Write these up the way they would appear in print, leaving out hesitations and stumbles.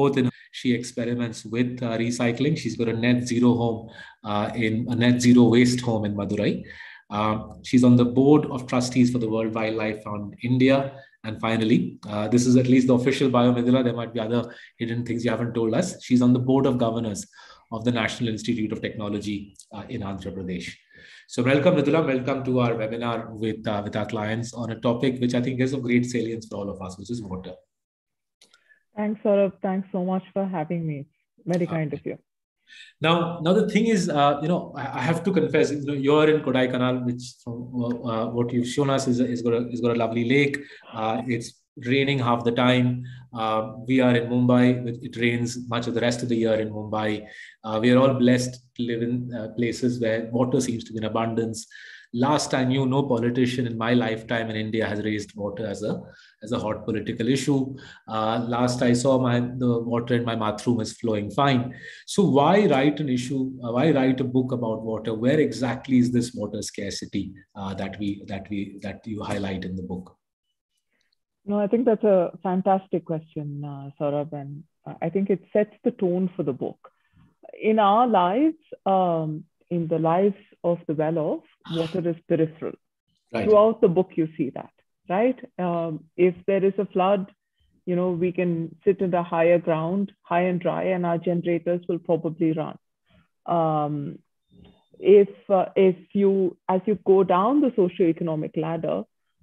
both in she experiments with recycling. She's got a net zero home in a net zero waste home in Madurai. She's on the board of trustees for the World Wildlife Fund India. And finally, this is at least the official bio, Mridula. There might be other hidden things you haven't told us. She's on the board of governors of the National Institute of Technology in Andhra Pradesh. So welcome, Mridula. Welcome to our webinar with our clients on a topic which I think is of great salience for all of us, which is water. Thanks, Saurabh. Thanks so much for having me. Very kind of you. Now the thing is, I have to confess, you're in Kodaikanal, which what you've shown us is got a lovely lake. It's raining half the time. We are in Mumbai. It rains much of the rest of the year in Mumbai. We are all blessed to live in places where water seems to be in abundance. Last I knew, no politician in my lifetime in India has raised water as a hot political issue. Last I saw, the water in my bathroom is flowing fine. So why write an issue? Why write a book about water? Where exactly is this water scarcity that you highlight in the book? No, I think that's a fantastic question, Saurabh, and I think it sets the tone for the book. In our lives, in the lives of the well-off, water is peripheral. Right. Throughout the book, you see that, right? If there is a flood, we can sit in the higher ground, high and dry, and our generators will probably run. As you go down the socioeconomic ladder,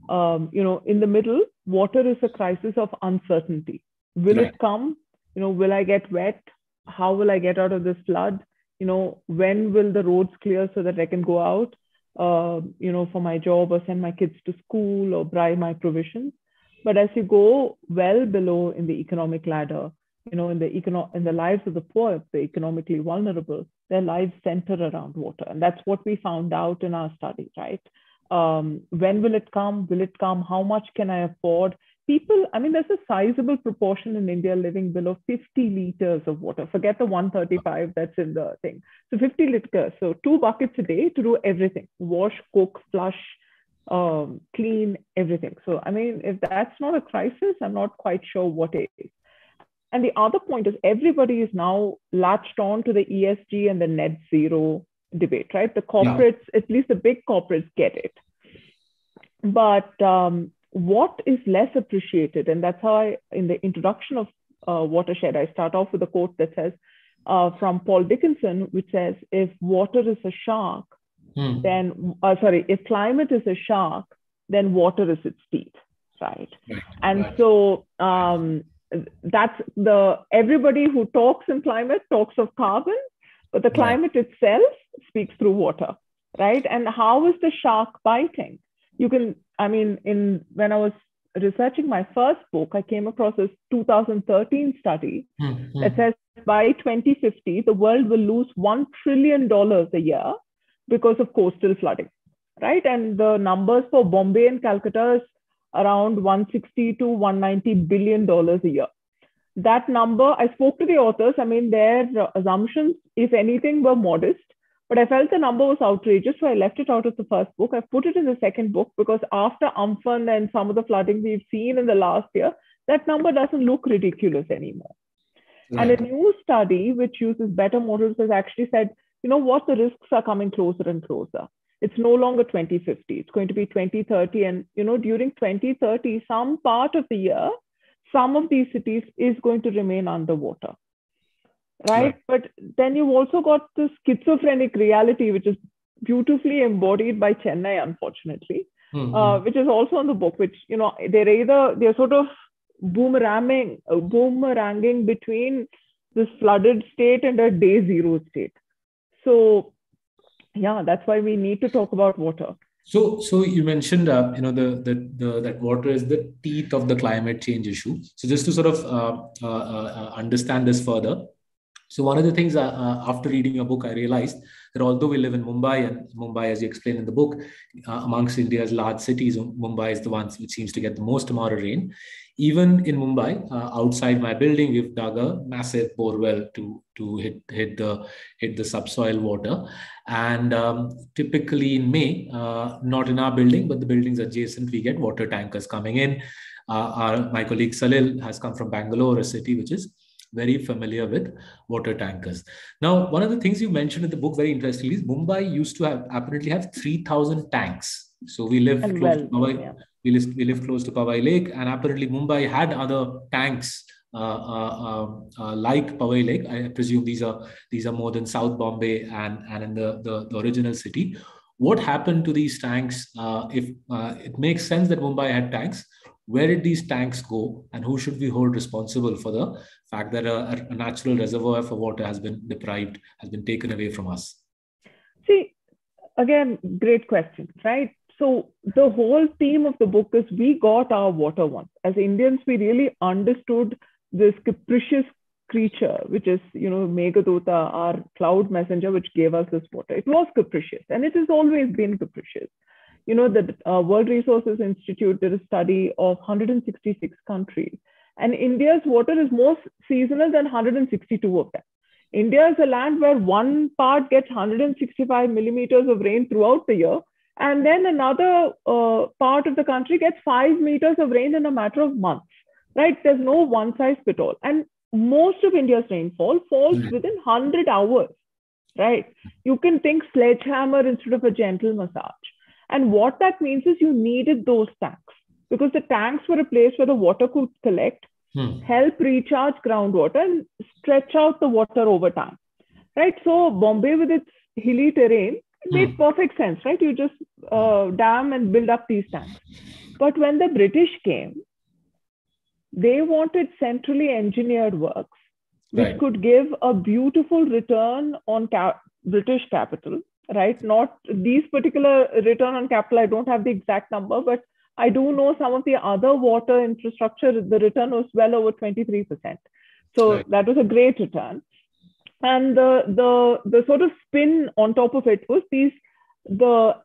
in the middle, water is a crisis of uncertainty. Will it come? Will I get wet? How will I get out of this flood? When will the roads clear so that I can go out, for my job or send my kids to school or buy my provisions? But as you go well below in the economic ladder, in the lives of the poor, the economically vulnerable, their lives center around water. And that's what we found out in our study, right? When will it come? Will it come? How much can I afford? People, there's a sizable proportion in India living below 50 liters of water. Forget the 135 that's in the thing. So 50 liters, so 2 buckets a day to do everything. Wash, cook, flush, clean, everything. So, if that's not a crisis, I'm not quite sure what it is. And the other point is everybody is now latched on to the ESG and the net zero debate, right? The corporates, at least the big corporates get it. But what is less appreciated, and that's how I, in the introduction of Watershed, I start off with a quote that says, from Paul Dickinson, which says, if water is a shark, if climate is a shark, then water is its teeth, right? So that's everybody who talks in climate talks of carbon, but the climate itself speaks through water, right? And how is the shark biting? You can, when I was researching my first book, I came across this 2013 study that says by 2050, the world will lose $1 trillion a year because of coastal flooding, right? And the numbers for Bombay and Calcutta is around $160 to $190 billion a year. That number, I spoke to the authors, their assumptions, if anything, were modest. But I felt the number was outrageous, so I left it out of the first book. I put it in the second book because after Amphan and some of the flooding we've seen in the last year, that number doesn't look ridiculous anymore. Right. And a new study which uses better models has actually said, the risks are coming closer and closer. It's no longer 2050. It's going to be 2030. And, during 2030, some part of the year, some of these cities is going to remain underwater. Right? But then you've also got this schizophrenic reality, which is beautifully embodied by Chennai, unfortunately, which is also in the book, which, they're sort of boomeranging between this flooded state and a day zero state. So, that's why we need to talk about water. So you mentioned, that water is the teeth of the climate change issue. So just to sort of understand this further, so one of the things after reading your book, I realized that although we live in Mumbai, and Mumbai, as you explain in the book, amongst India's large cities, Mumbai is the one which seems to get the most amount of rain. Even in Mumbai, outside my building, we've dug a massive borewell to hit the subsoil water. And typically in May, not in our building, but the buildings adjacent, we get water tankers coming in. My colleague Salil has come from Bangalore, a city which is very familiar with water tankers. Now, one of the things you mentioned in the book very interestingly is Mumbai used to have apparently have 3,000 tanks. So we live close to Pawai, yeah. we live close to Pawai Lake, and apparently Mumbai had other tanks like Pawai Lake. I presume these are more than South Bombay and in the original city. What happened to these tanks? If it makes sense that Mumbai had tanks, where did these tanks go, and who should we hold responsible for the fact that a natural reservoir for water has been deprived, has been taken away from us? See, again, great question, right? So the whole theme of the book is we got our water once. As Indians, we really understood this capricious creature, which is, you know, Meghaduta, our cloud messenger, which gave us this water. It was capricious, and it has always been capricious. You know, the World Resources Institute did a study of 166 countries, and India's water is more seasonal than 162 of them. India is a land where one part gets 165 millimeters of rain throughout the year, and then another part of the country gets 5 meters of rain in a matter of months, right? There's no one size fit all. And most of India's rainfall falls within 100 hours, right? You can think sledgehammer instead of a gentle massage. And what that means is you needed those tanks, because the tanks were a place where the water could collect, help recharge groundwater, and stretch out the water over time, right? So Bombay with its hilly terrain, it made perfect sense, right? You just dam and build up these tanks. But when the British came, they wanted centrally engineered works, which could give a beautiful return on British capital, right? Not these particular return on capital, I don't have the exact number, but I do know some of the other water infrastructure, the return was well over 23%. So that was a great return. And the sort of spin on top of it was these, the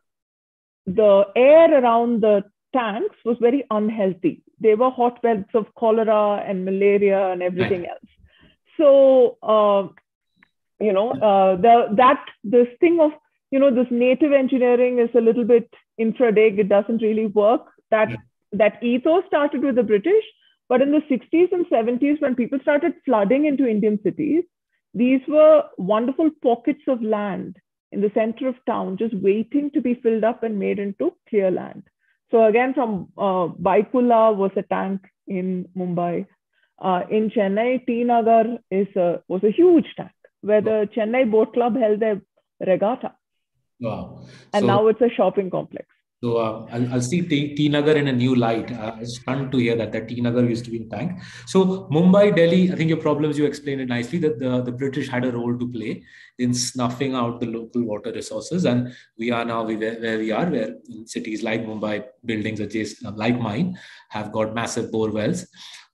air around the tanks was very unhealthy. They were hotbeds of cholera and malaria and everything else. So, you know, this thing of, you know, this native engineering is a little bit infradig, it doesn't really work. That ethos started with the British, but in the 60s and 70s, when people started flooding into Indian cities, these were wonderful pockets of land in the center of town, just waiting to be filled up and made into clear land. So again, from Baikula was a tank in Mumbai. In Chennai, T Nagar was a huge tank where the Chennai Boat Club held their regatta. Wow. And so, now it's a shopping complex. So I'll see T Nagar in a new light. I was stunned to hear that T Nagar used to be a tank. So Mumbai, Delhi, I think your problems, you explained it nicely, that the British had a role to play in snuffing out the local water resources. And we are now where we are, where in cities like Mumbai, buildings adjacent, like mine, have got massive bore wells.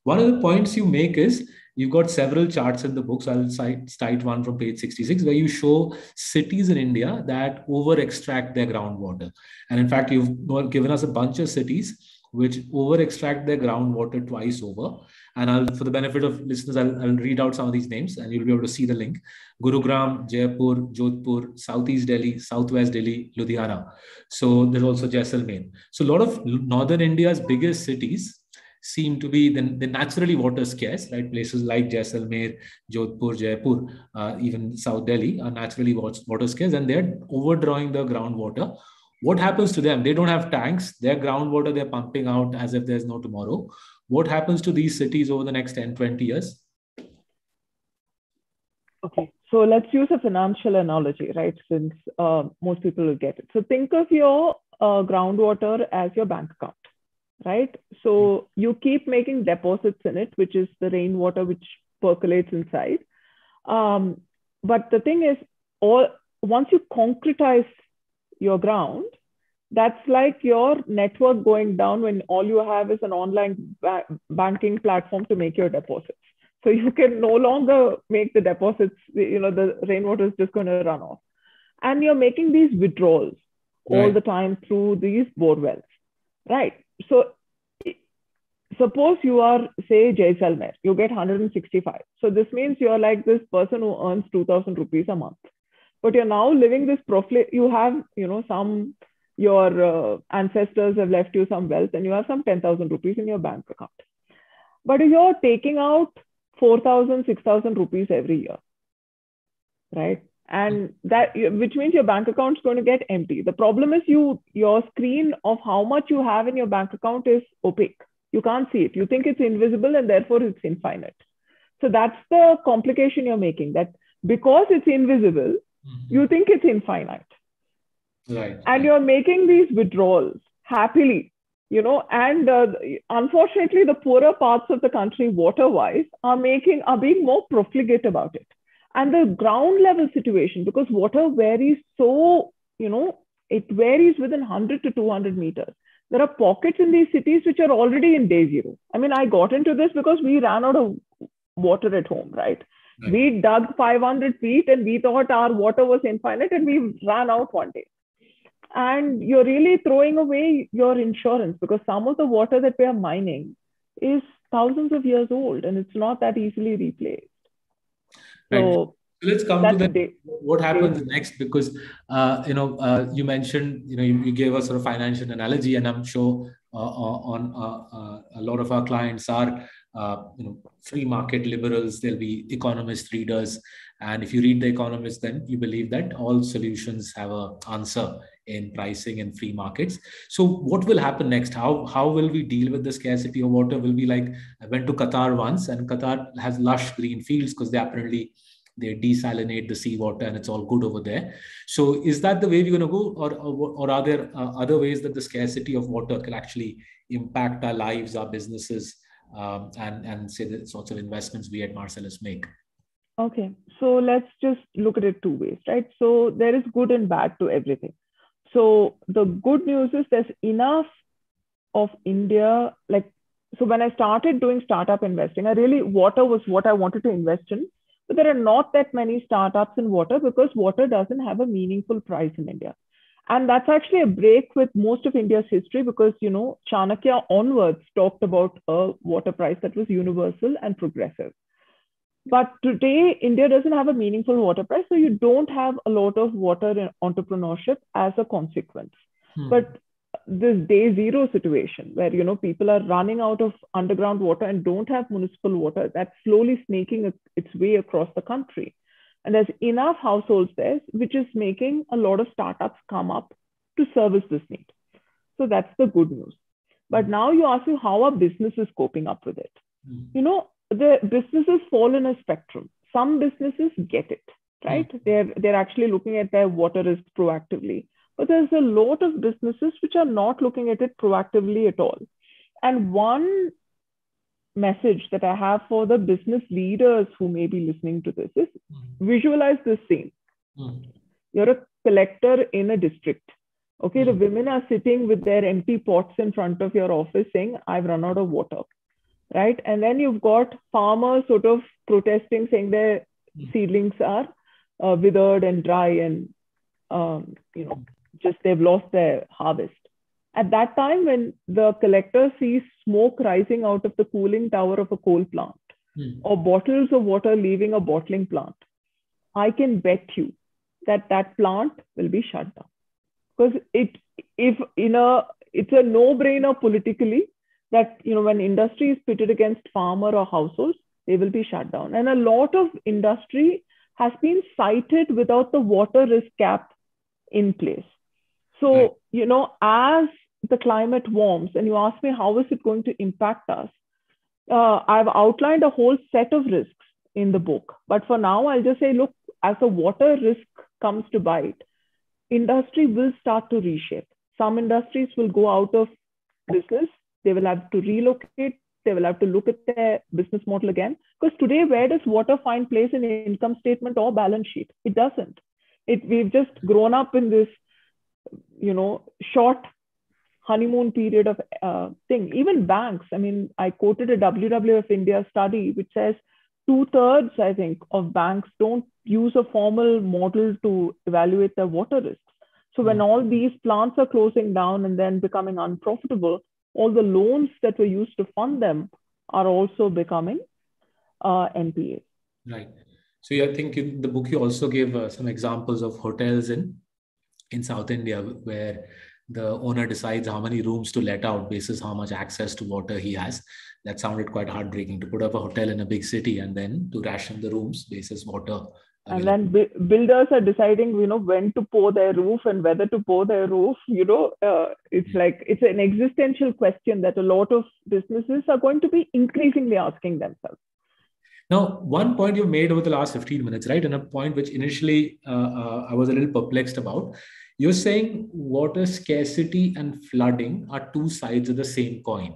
One of the points you make is, you've got several charts in the book. So I'll cite one from page 66, where you show cities in India that over-extract their groundwater. And in fact, you've given us a bunch of cities which over-extract their groundwater twice over. And I'll, for the benefit of listeners, I'll read out some of these names and you'll be able to see the link. Gurugram, Jaipur, Jodhpur, Southeast Delhi, Southwest Delhi, Ludhiana. So there's also Jaisalmer. So a lot of Northern India's biggest cities seem to be the naturally water scarce, right? Places like Jaisalmer, Jodhpur, Jaipur, even South Delhi are naturally water scarce, and they're overdrawing the groundwater. What happens to them? They don't have tanks. Their groundwater, they're pumping out as if there's no tomorrow. What happens to these cities over the next 10, 20 years? Okay, so let's use a financial analogy, right? Since most people will get it. So think of your groundwater as your bank account. Right? So you keep making deposits in it, which is the rainwater which percolates inside. But the thing is, once you concretize your ground, that's like your network going down when all you have is an online banking platform to make your deposits. So you can no longer make the deposits, you know, the rainwater is just going to run off. And you're making these withdrawals all the time through these borewells, right? So suppose you are, say, Jaisalmer, you get 165. So this means you're like this person who earns 2,000 rupees a month, but you're now living this you have, you know, your ancestors have left you some wealth and you have some 10,000 rupees in your bank account. But if you're taking out 4,000, 6,000 rupees every year, right? And that, which means your bank account is going to get empty. The problem is your screen of how much you have in your bank account is opaque. You can't see it. You think it's invisible and therefore it's infinite. So that's the complication you're making, that because it's invisible, you think it's infinite. Right. And you're making these withdrawals happily, you know, and unfortunately, the poorer parts of the country, water-wise, are being more profligate about it. And the ground level situation, because water varies so, you know, it varies within 100 to 200 meters. There are pockets in these cities which are already in day zero. I mean, I got into this because we ran out of water at home, right? Right. We dug 500 feet and we thought our water was infinite and we ran out one day. And you're really throwing away your insurance because some of the water that we are mining is thousands of years old and it's not that easily replaced. Right. So let's come to that. What happens next? Because, you mentioned, you gave us sort of financial analogy, and I'm sure a lot of our clients are, free market liberals. There'll be Economist readers. And if you read The Economist, then you believe that all solutions have an answer in pricing and free markets. So what will happen next? How will we deal with the scarcity of water? Will be like, I went to Qatar once, and Qatar has lush green fields because they apparently desalinate the seawater and it's all good over there. So is that the way we're going to go? Or are there other ways that the scarcity of water can actually impact our lives, our businesses, and say the sorts of investments we at Marcellus make? Okay, so let's just look at it two ways, right? So there is good and bad to everything. So the good news is there's enough of India. Like, so when I started doing startup investing, water was what I wanted to invest in. But there are not that many startups in water because water doesn't have a meaningful price in India. And that's actually a break with most of India's history because, Chanakya onwards talked about a water price that was universal and progressive. But today, India doesn't have a meaningful water price, so you don't have a lot of water entrepreneurship as a consequence. But this day zero situation where, people are running out of underground water and don't have municipal water, that's slowly snaking its way across the country. And there's enough households there, which is making a lot of startups come up to service this need. So that's the good news. But now you ask me, how are businesses coping up with it? The businesses fall in a spectrum. Some businesses get it, right? They're actually looking at their water risk proactively. But there's a lot of businesses which are not looking at it proactively at all. And one message that I have for the business leaders who may be listening to this is visualize this scene. You're a collector in a district. Okay, the women are sitting with their empty pots in front of your office saying, I've run out of water. Right? And then you've got farmers sort of protesting, saying their seedlings are withered and dry and, just they've lost their harvest. At that time, when the collector sees smoke rising out of the cooling tower of a coal plant or bottles of water leaving a bottling plant, I can bet you that plant will be shut down. Because it's a no-brainer politically, that, when industry is pitted against farmer or households, they will be shut down. And a lot of industry has been cited without the water risk cap in place. So, right. As the climate warms, and you ask me, how is it going to impact us? I've outlined a whole set of risks in the book. But for now, I'll just say, look, as the water risk comes to bite, industry will start to reshape. Some industries will go out of business. They will have to relocate. They will have to look at their business model again. Because today, where does water find place in an income statement or balance sheet? It doesn't. We've just grown up in this, short honeymoon period of thing. Even banks. I mean, I quoted a WWF India study which says 2/3, I think, of banks don't use a formal model to evaluate their water risks. So when all these plants are closing down and then becoming unprofitable, all the loans that were used to fund them are also becoming NPA. Right. So I think in the book, you also gave some examples of hotels in South India where the owner decides how many rooms to let out basis how much access to water he has. That sounded quite heartbreaking, to put up a hotel in a big city and then to ration the rooms basis water. And then builders are deciding, you know, when to pour their roof and whether to pour their roof. You know, it's like, it's an existential question that a lot of businesses are going to be increasingly asking themselves. Now, one point you made over the last 15 minutes, right? And a point which initially I was a little perplexed about. You're saying water scarcity and flooding are two sides of the same coin.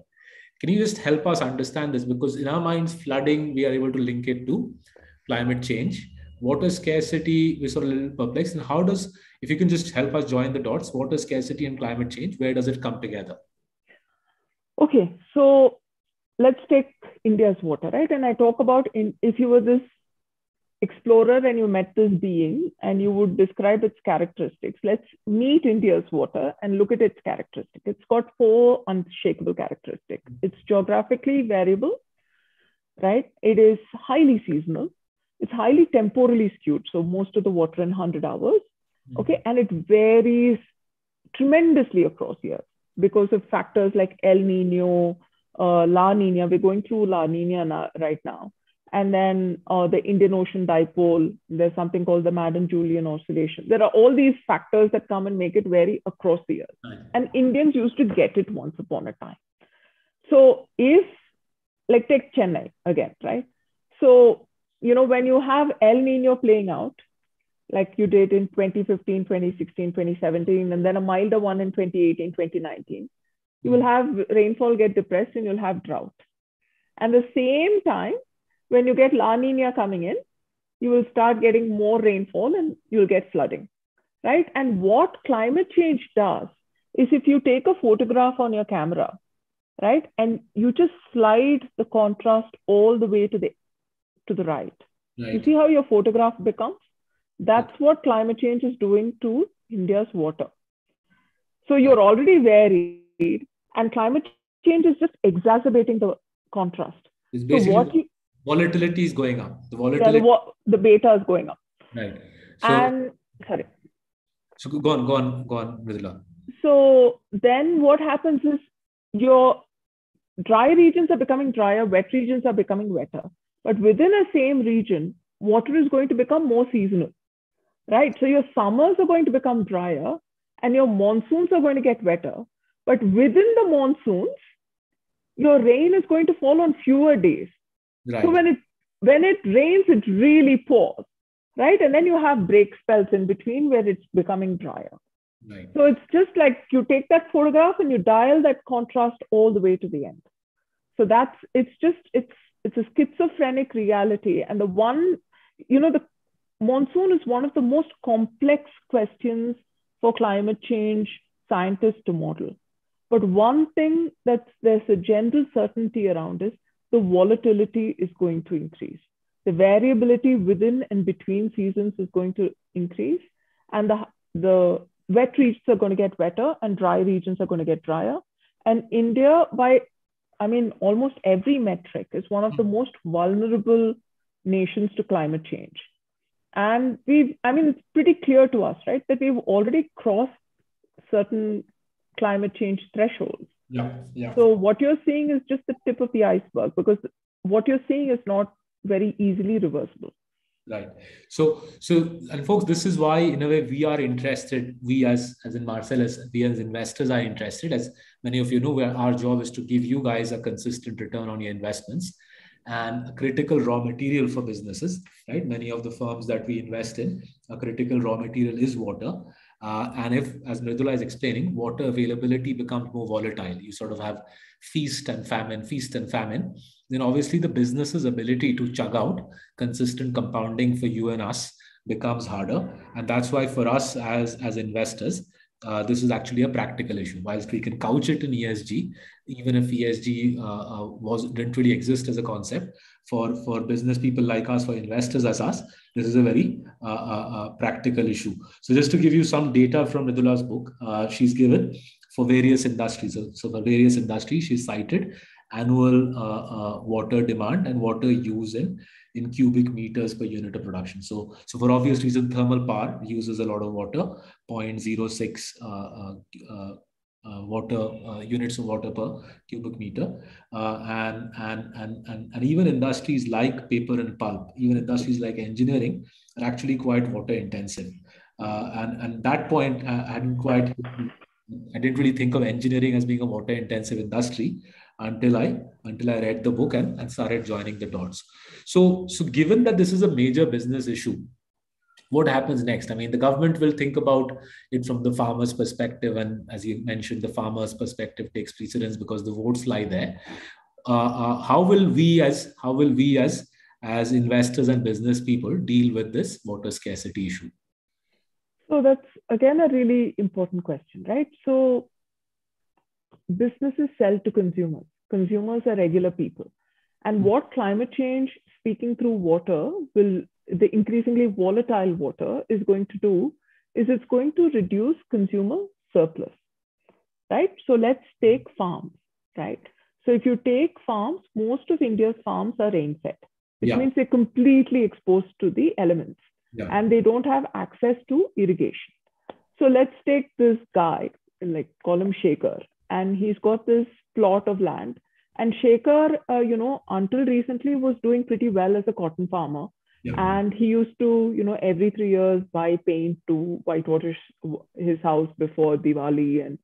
Can you just help us understand this? Because in our minds, flooding, we are able to link it to climate change. Water scarcity, we're sort of a little perplexed. And how does, if you can just help us join the dots, water scarcity and climate change, where does it come together? Okay, so let's take India's water, right? And I talk about, if you were this explorer and you met this being and you would describe its characteristics, let's meet India's water and look at its characteristics. It's got four unshakable characteristics. It's geographically variable, right? It is highly seasonal. It's highly temporally skewed, so most of the water in 100 hours, okay? And it varies tremendously across years because of factors like El Nino, La Nina. We're going through La Nina right now. And then the Indian Ocean dipole, there's something called the Madden-Julian oscillation. There are all these factors that come and make it vary across the years. And Indians used to get it once upon a time. So if, like take Chennai again, right? So, you know, when you have El Nino playing out, like you did in 2015, 2016, 2017, and then a milder one in 2018, 2019, you will have rainfall get depressed and you'll have drought. And the same time, when you get La Nina coming in, you will start getting more rainfall and you'll get flooding, right? And what climate change does is if you take a photograph on your camera, right, and you just slide the contrast all the way to the right. You see how your photograph becomes? That's what climate change is doing to India's water. So you're already varied and climate change is just exacerbating the contrast. It's basically volatility is going up. The volatility, the beta is going up. Right. So, So go on, Mridula. So then what happens is your dry regions are becoming drier, wet regions are becoming wetter. But within the same region, water is going to become more seasonal, right? So your summers are going to become drier and your monsoons are going to get wetter. But within the monsoons, your rain is going to fall on fewer days. Right. So when it rains, it really pours, right? And then you have break spells in between where it's becoming drier. Right. So it's just like you take that photograph and you dial that contrast all the way to the end. So that's, it's a schizophrenic reality. And the one, you know, the monsoon is one of the most complex questions for climate change scientists to model. But one thing that there's a general certainty around is the volatility is going to increase. The variability within and between seasons is going to increase. And the wet regions are going to get wetter and dry regions are going to get drier. And India, almost every metric is one of the most vulnerable nations to climate change. And it's pretty clear to us, right, that we've already crossed certain climate change thresholds. Yeah. So what you're seeing is just the tip of the iceberg, because what you're seeing is not very easily reversible. Right. So, and folks, this is why, in a way, we are interested, we as in Marcellus, we as investors are interested. As many of you know, our job is to give you guys a consistent return on your investments and a critical raw material for businesses, right? Many of the firms that we invest in, a critical raw material is water. And if, as Mridula is explaining, water availability becomes more volatile, you sort of have feast and famine, then obviously the business's ability to chug out consistent compounding for you and us becomes harder. And that's why for us as investors, this is actually a practical issue. Whilst we can couch it in ESG, even if ESG didn't really exist as a concept, for business people like us, for investors as us, this is a very practical issue. So just to give you some data from Mridula's book, she's given for various industries. So for various industries, she's cited annual water demand and water use in in cubic meters per unit of production. So for obvious reason, thermal power uses a lot of water, 0.06 units of water per cubic meter, and even industries like paper and pulp, even industries like engineering are actually quite water intensive. And that point, I didn't really think of engineering as being a water intensive industry until I read the book and started joining the dots. So given that this is a major business issue, what happens next? I mean, the government will think about it from the farmer's perspective. And as you mentioned, the farmer's perspective takes precedence because the votes lie there. How will we as investors and business people deal with this water scarcity issue? So that's, again, a really important question, right? So businesses sell to consumers. Consumers are regular people. And what climate change, speaking through water, will the increasingly volatile water is going to do is it's going to reduce consumer surplus, right? So let's take farms, right? So if you take farms, most of India's farms are rain-fed, which means they're completely exposed to the elements and they don't have access to irrigation. So let's take this guy, like call him Shekhar, and he's got this plot of land. And Shekhar, until recently was doing pretty well as a cotton farmer. Yeah. And he used to, every 3 years buy paint to whitewater his house before Diwali, and,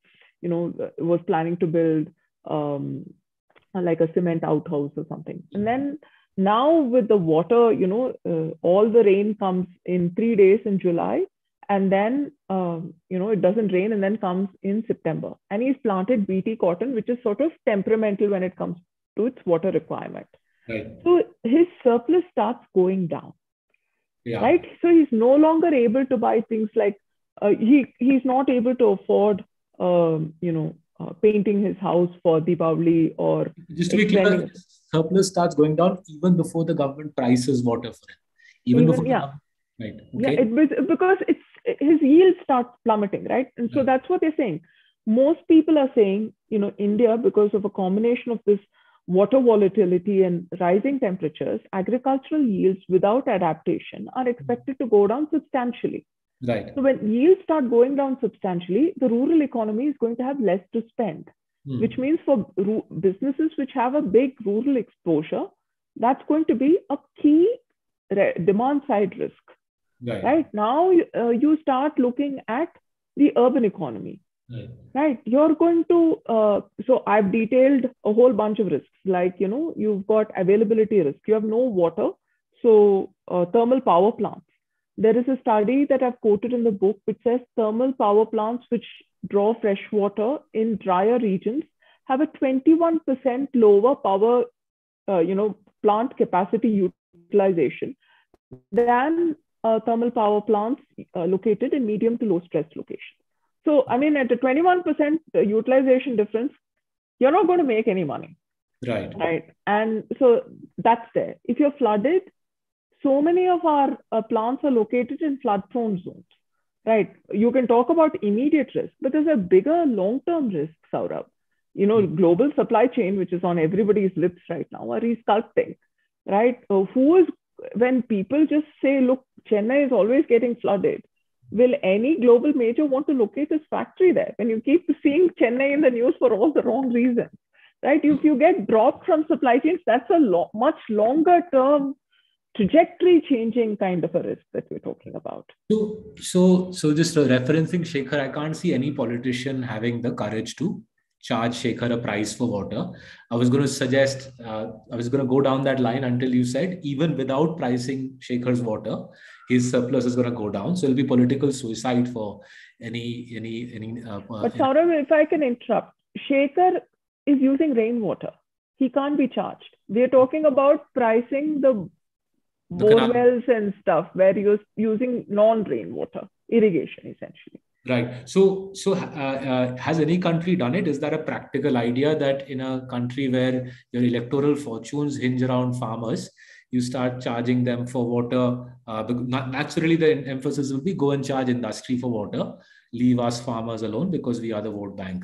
was planning to build like a cement outhouse or something. And then now with the water, all the rain comes in 3 days in July, and then, it doesn't rain and then comes in September. And he's planted BT cotton, which is sort of temperamental when it comes to its water requirement. Right. So his surplus starts going down, right? So he's no longer able to buy things like, he's not able to afford, painting his house for Deepavali or... Just to be clear, surplus starts going down even before the government prices water for him. Because his yield starts plummeting, right? And so that's what they're saying. Most people are saying, India, because of a combination of this water volatility and rising temperatures, agricultural yields without adaptation are expected to go down substantially. Right. So when yields start going down substantially, the rural economy is going to have less to spend, which means for businesses which have a big rural exposure, that's going to be a key demand side risk. Right. Now you start looking at the urban economy. Right. You're going to, so I've detailed a whole bunch of risks, like, you've got availability risk, you have no water, so thermal power plants. There is a study that I've quoted in the book, which says thermal power plants which draw fresh water in drier regions have a 21% lower power, plant capacity utilization than thermal power plants located in medium to low stress locations. So, I mean, at a 21% utilization difference, you're not going to make any money. Right. Right. And so that's there. If you're flooded, so many of our plants are located in flood-prone zones. Right. You can talk about immediate risk, but there's a bigger long-term risk, Saurabh. Global supply chain, which is on everybody's lips right now, are resculpting. Right. So when people just say, look, Chennai is always getting flooded, will any global major want to locate his factory there? When you keep seeing Chennai in the news for all the wrong reasons, right? If you get dropped from supply chains, that's a much longer term trajectory changing kind of a risk that we're talking about. So just referencing Shekhar, I can't see any politician having the courage to charge Shekhar a price for water. I was going to go down that line until you said, even without pricing Shekhar's water, his surplus is going to go down. So it'll be political suicide for any. But Saurabh, if I can interrupt, Shekhar is using rainwater. He can't be charged. We're talking about pricing the borewells and stuff where you're using non-rainwater irrigation, essentially. Right. So has any country done it? Is that a practical idea that in a country where your electoral fortunes hinge around farmers, you start charging them for water? Naturally, the emphasis will be go and charge industry for water. Leave us farmers alone because we are the vote bank.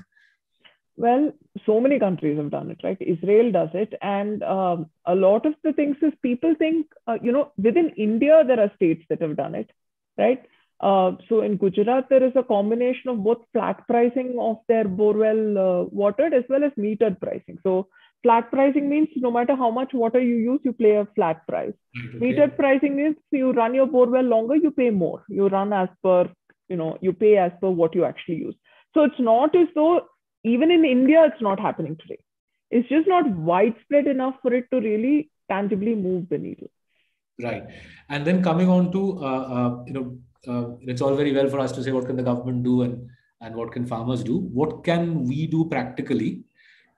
Well, so many countries have done it, right? Israel does it. And a lot of the things is people think, within India, there are states that have done it, right? So in Gujarat, there is a combination of both flat pricing of their borewell watered as well as metered pricing. So flat pricing means no matter how much water you use, you pay a flat price. Okay. Metered pricing means you run your borewell longer, you pay more. You run as per, you pay as per what you actually use. So it's not as though, even in India, it's not happening today. It's just not widespread enough for it to really tangibly move the needle. Right. And then coming on to, it's all very well for us to say what can the government do and what can farmers do. What can we do practically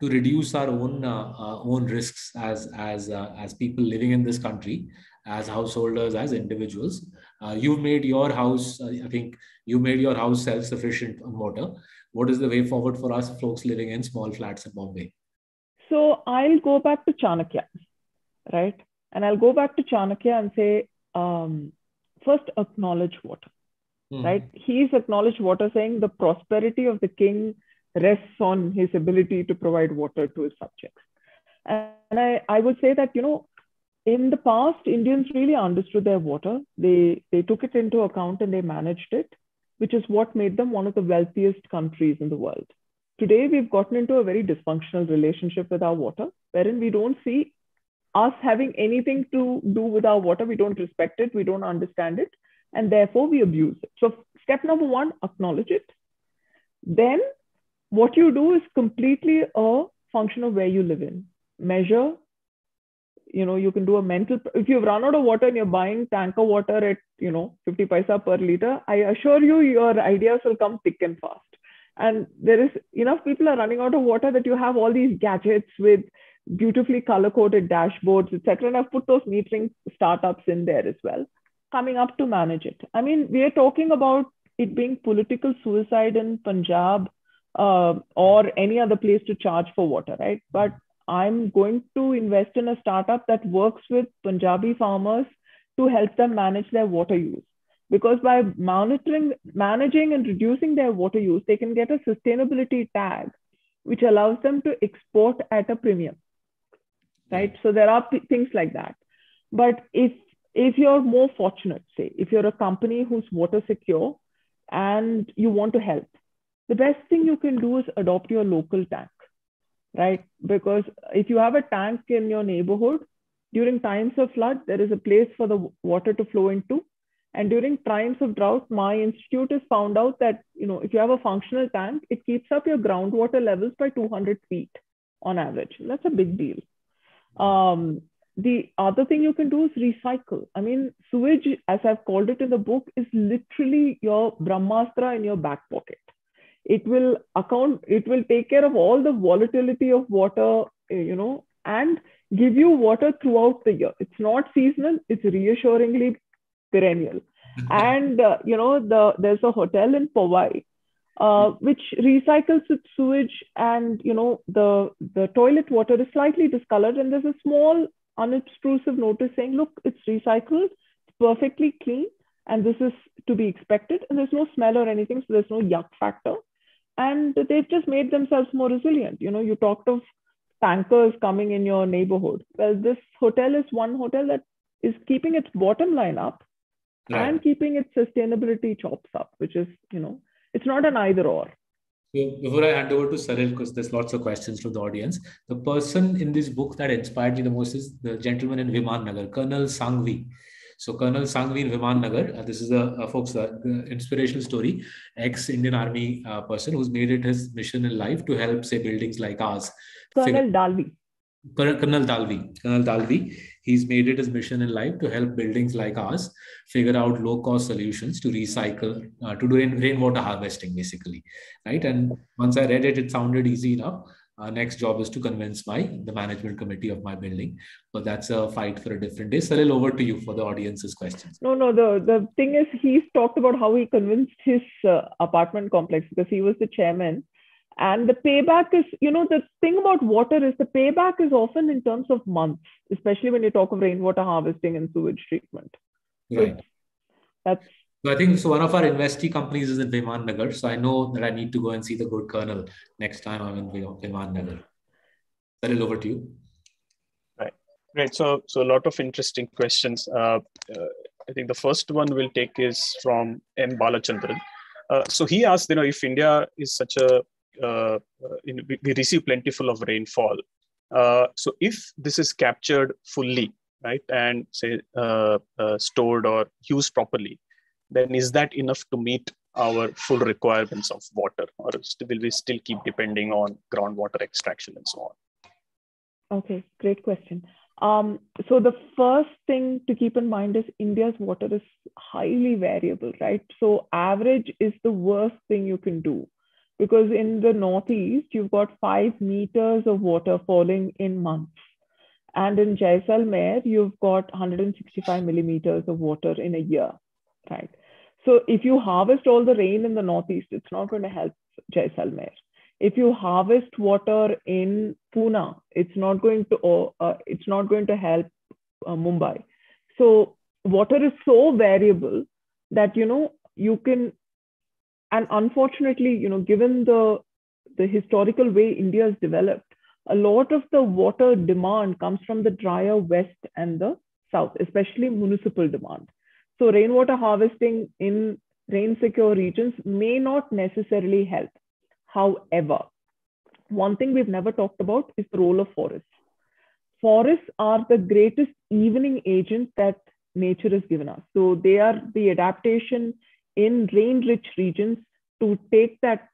to reduce our own risks as people living in this country, as householders, as individuals? You've made your house, I think, you made your house self-sufficient on water. What is the way forward for us folks living in small flats in Bombay? So I'll go back to Chanakya, right? And I'll go back to Chanakya and say, first acknowledge water, right? He's acknowledged water, saying the prosperity of the king rests on his ability to provide water to his subjects. And I would say that, in the past, Indians really understood their water. They took it into account and they managed it, which is what made them one of the wealthiest countries in the world. Today, we've gotten into a very dysfunctional relationship with our water, wherein we don't see us having anything to do with our water. We don't respect it. We don't understand it. And therefore, we abuse it. So step number one, acknowledge it. Then what you do is completely a function of where you live in. Measure, you can do a mental, if you've run out of water and you're buying tanker water at, 50 paisa per liter, I assure you, your ideas will come thick and fast. And there is enough people are running out of water that you have all these gadgets with beautifully color-coded dashboards, etc. And I've put those metering startups in there as well, coming up to manage it. I mean, we are talking about it being political suicide in Punjab or any other place to charge for water, right? But I'm going to invest in a startup that works with Punjabi farmers to help them manage their water use. Because by managing and reducing their water use, they can get a sustainability tag, which allows them to export at a premium, right? So there are things like that. But if you're more fortunate, say, if you're a company who's water secure and you want to help, the best thing you can do is adopt your local tank, right? Because if you have a tank in your neighborhood, during times of flood, there is a place for the water to flow into. And during times of drought, my institute has found out that, if you have a functional tank, it keeps up your groundwater levels by 200 feet on average. And that's a big deal. The other thing you can do is recycle. I mean, sewage, as I've called it in the book, is literally your Brahmastra in your back pocket. It will take care of all the volatility of water, and give you water throughout the year. It's not seasonal, it's reassuringly perennial. And, there's a hotel in Pawai, which recycles its sewage, and, the toilet water is slightly discolored, and there's a small unobtrusive notice saying, look, it's recycled, it's perfectly clean, and this is to be expected, and there's no smell or anything, so there's no yuck factor. And they've just made themselves more resilient. You talked of tankers coming in your neighborhood. Well, this hotel is one hotel that is keeping its bottom line up and keeping its sustainability chops up, which is, it's not an either or. So before I hand over to Salil, because there's lots of questions from the audience, the person in this book that inspired me the most is the gentleman in Viman Nagar, Colonel Sangvi. So Colonel Sangvi in Viman Nagar, this is a inspirational story, ex-Indian Army person who's made it his mission in life to help, say, buildings like ours. Colonel Dalvi. He's made it his mission in life to help buildings like ours figure out low-cost solutions to recycle, to do rainwater harvesting, basically, right? And once I read it, it sounded easy enough. Our next job is to convince the management committee of my building, but that's a fight for a different day. Salil, over to you for the audience's questions. No, the thing is, he's talked about how he convinced his apartment complex, because he was the chairman, and the payback is, the thing about water is the payback is often in terms of months, especially when you talk of rainwater harvesting and sewage treatment. Right. That's So I think, so one of our investee companies is in Viman Nagar. So I know that I need to go and see the good Colonel next time I'm in Viman Nagar. Salil, over to you. Right. Great. So a lot of interesting questions. I think the first one we'll take is from M. Balachandran. So he asked, you know, if India is such a, we receive plentiful of rainfall. So if this is captured fully, right, and say stored or used properly, then is that enough to meet our full requirements of water, or will we still keep depending on groundwater extraction and so on? Okay, great question. So the first thing to keep in mind is India's water is highly variable, right? So average is the worst thing you can do, because in the Northeast, you've got 5 meters of water falling in months. And in Jaisalmer, you've got 165 millimeters of water in a year, right? So if you harvest all the rain in the Northeast, it's not going to help Jaisalmer. If you harvest water in Pune, it's not going to help Mumbai. So water is so variable that, you know, you can, and unfortunately, you know, given the historical way India has developed, a lot of the water demand comes from the drier west and the south, especially municipal demand. So rainwater harvesting in rain-secure regions may not necessarily help. However, one thing we've never talked about is the role of forests. Forests are the greatest evening agent that nature has given us. So they are the adaptation in rain-rich regions to take that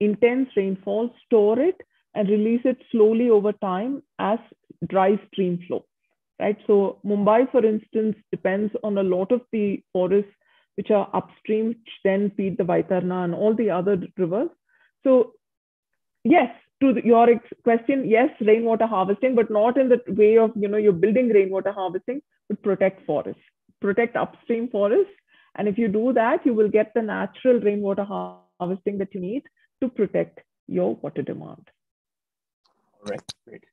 intense rainfall, store it, and release it slowly over time as dry stream flow, right? So Mumbai, for instance, depends on a lot of the forests which are upstream, which then feed the Vaitarna and all the other rivers. So yes, to your question, yes, rainwater harvesting, but not in the way of, you know, you're building rainwater harvesting, but protect forests, protect upstream forests. And if you do that, you will get the natural rainwater harvesting that you need to protect your water demand. All right, great.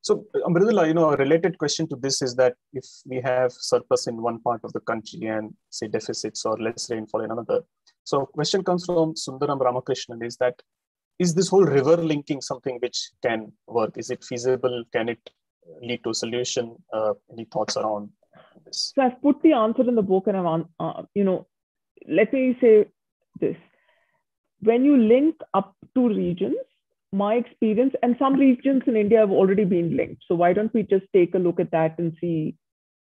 So Mridula, you know, a related question to this is that if we have surplus in one part of the country and say deficits or less rainfall in another, so question comes from Sundaram Ramakrishnan is that, is this whole river linking something which can work? Is it feasible? Can it lead to a solution? Any thoughts around this? So I've put the answer in the book, and I've, you know, let me say this. When you link up two regions, my experience, and some regions in India have already been linked. So why don't we just take a look at that and see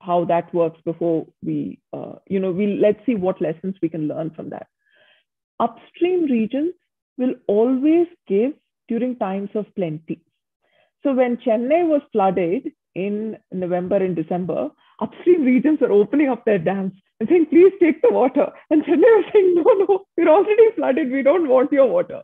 how that works before we, you know, let's see what lessons we can learn from that. Upstream regions will always give during times of plenty. So when Chennai was flooded in November and December, upstream regions are opening up their dams and saying, please take the water. And Chennai was saying, no, no, we're already flooded. We don't want your water.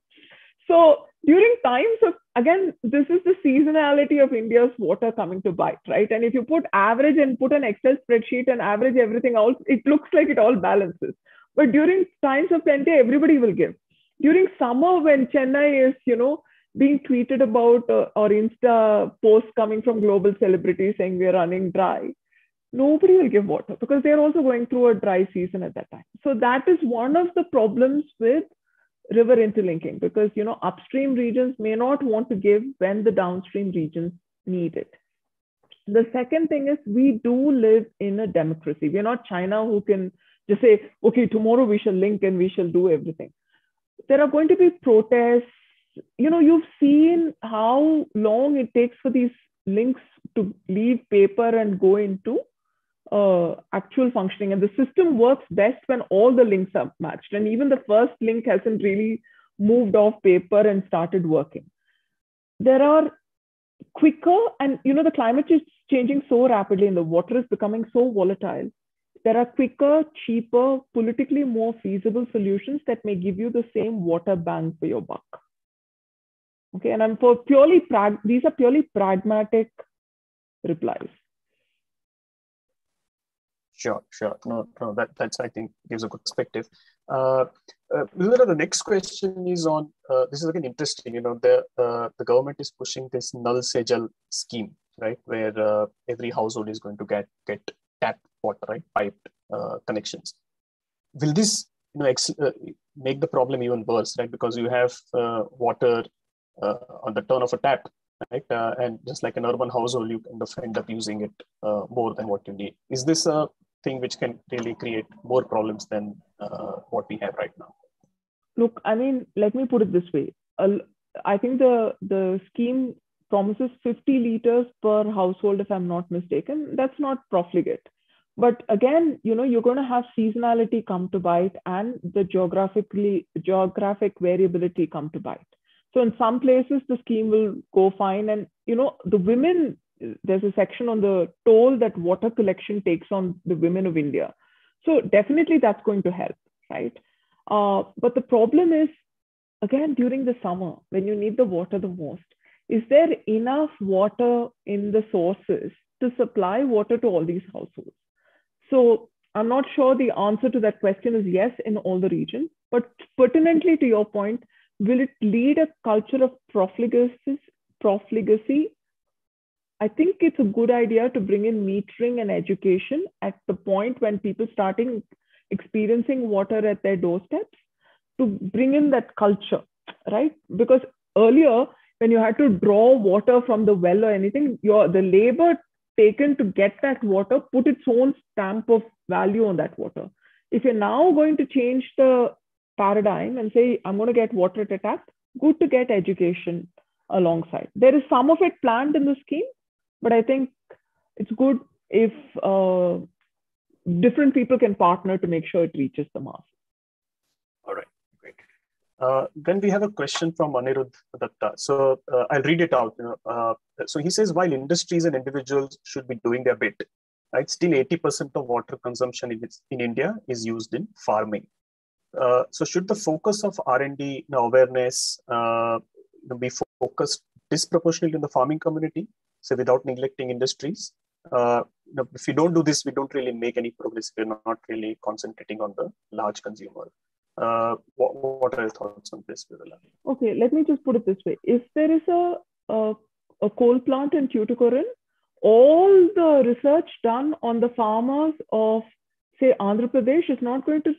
So during times of, again, this is the seasonality of India's water coming to bite, right? And if you put average and put an Excel spreadsheet and average everything out, it looks like it all balances. But during times of plenty, everybody will give. During summer, when Chennai is, you know, being tweeted about or Insta posts coming from global celebrities saying we're running dry, nobody will give water because they're also going through a dry season at that time. So that is one of the problems with river interlinking, because, you know, upstream regions may not want to give when the downstream regions need it. The second thing is we do live in a democracy. We're not China who can just say, okay, tomorrow we shall link and we shall do everything. There are going to be protests. You know, you've seen how long it takes for these links to leave paper and go into actual functioning, and the system works best when all the links are matched, and even the first link hasn't really moved off paper and started working. There are quicker, and you know, the climate is changing so rapidly and the water is becoming so volatile. There are quicker, cheaper, politically more feasible solutions that may give you the same water bang for your buck. Okay, and I'm for purely these are purely pragmatic replies. Sure, sure. No, that's I think gives a good perspective. The next question is on this is again interesting. You know, the government is pushing this Nal Se Jal scheme, right, where every household is going to get tap water, right, piped connections. will this make the problem even worse, right? Because you have water on the turn of a tap, right? And just like an urban household, you kind of end up using it more than what you need. Is this a thing which can really create more problems than what we have right now? Look, I mean, let me put it this way. I think the scheme promises 50 liters per household, if I'm not mistaken. That's not profligate. But again, you know, you're going to have seasonality come to bite and the geographic variability come to bite. So in some places, the scheme will go fine. And, you know, the women, there's a section on the toll that water collection takes on the women of India. So definitely that's going to help, right? But the problem is, again, during the summer, when you need the water the most, is there enough water in the sources to supply water to all these households? So I'm not sure the answer to that question is yes in all the regions, but pertinently to your point, will it lead a culture of profligacy? I think it's a good idea to bring in metering and education at the point when people starting experiencing water at their doorsteps, to bring in that culture, right? Because earlier, when you had to draw water from the well or anything, the labor taken to get that water put its own stamp of value on that water. If you're now going to change the paradigm and say, I'm going to get water at a tap, good to get education alongside. There is some of it planned in the scheme, but I think it's good if different people can partner to make sure it reaches the mass. All right, great. Then we have a question from Anirudh Datta. So I'll read it out. So he says, while industries and individuals should be doing their bit, right, still 80% of water consumption in India is used in farming. So should the focus of R&D now awareness be focused disproportionately in the farming community, so without neglecting industries? If we don't do this, we don't really make any progress. We're not really concentrating on the large consumer. What are your thoughts on this, Mridula? Okay, let me just put it this way. If there is a coal plant in Tuticorin, all the research done on the farmers of, say, Andhra Pradesh is not going to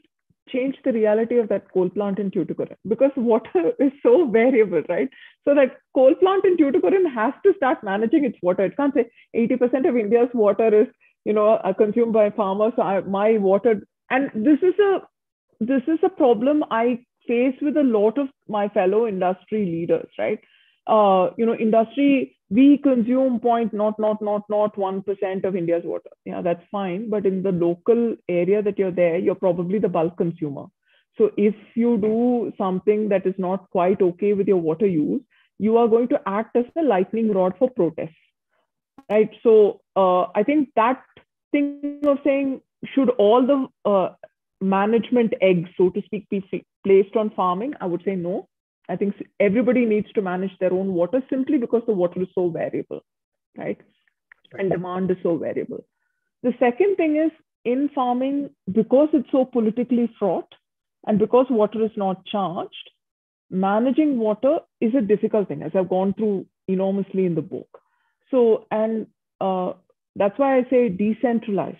change the reality of that coal plant in Tuticorin, because water is so variable, right? So that coal plant in Tuticorin has to start managing its water. It can't say 80% of India's water is, consumed by farmers. So my water, and this is a problem I face with a lot of my fellow industry leaders, right? Industry, we consume 0.0001% of India's water. Yeah, that's fine. But in the local area that you're there, you're probably the bulk consumer. So if you do something that is not quite okay with your water use, you are going to act as a lightning rod for protests, right? So I think that thing of saying, should all the management eggs, so to speak, be placed on farming? I would say no. I think everybody needs to manage their own water simply because the water is so variable, right? And demand is so variable. The second thing is, in farming, because it's so politically fraught and because water is not charged, managing water is a difficult thing, as I've gone through enormously in the book. So, and that's why I say decentralized.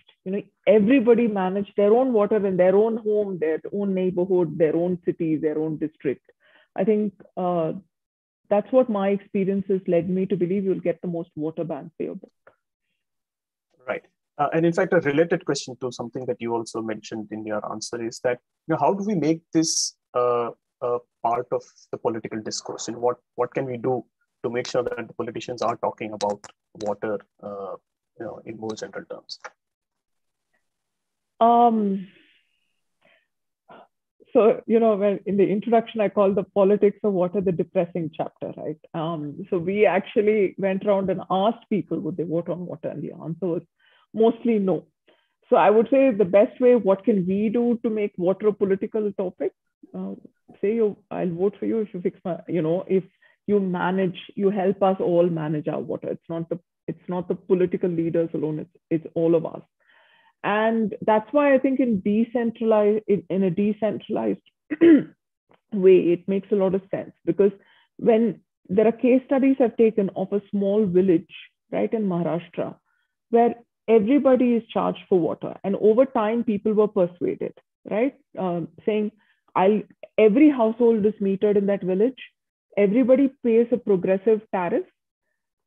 Everybody manage their own water in their own home, their own neighborhood, their own city, their own district. I think that's what my experiences led me to believe you'll get the most water bang for your book. Right. And in fact, a related question to something that you also mentioned in your answer is that, how do we make this part of the political discourse? And what can we do to make sure that the politicians are talking about water in more general terms? So, when in the introduction, I called the politics of water the depressing chapter, right? So we actually went around and asked people, would they vote on water? And the answer was mostly no. So I would say the best way, what can we do to make water a political topic? Say, I'll vote for you if you fix my, if you manage, you help us all manage our water. It's not the political leaders alone, it's all of us. And that's why I think in a decentralized way, it makes a lot of sense, because when there are case studies I've taken of a small village, right, in Maharashtra, where everybody is charged for water. And over time, people were persuaded right? Saying every household is metered in that village, everybody pays a progressive tariff,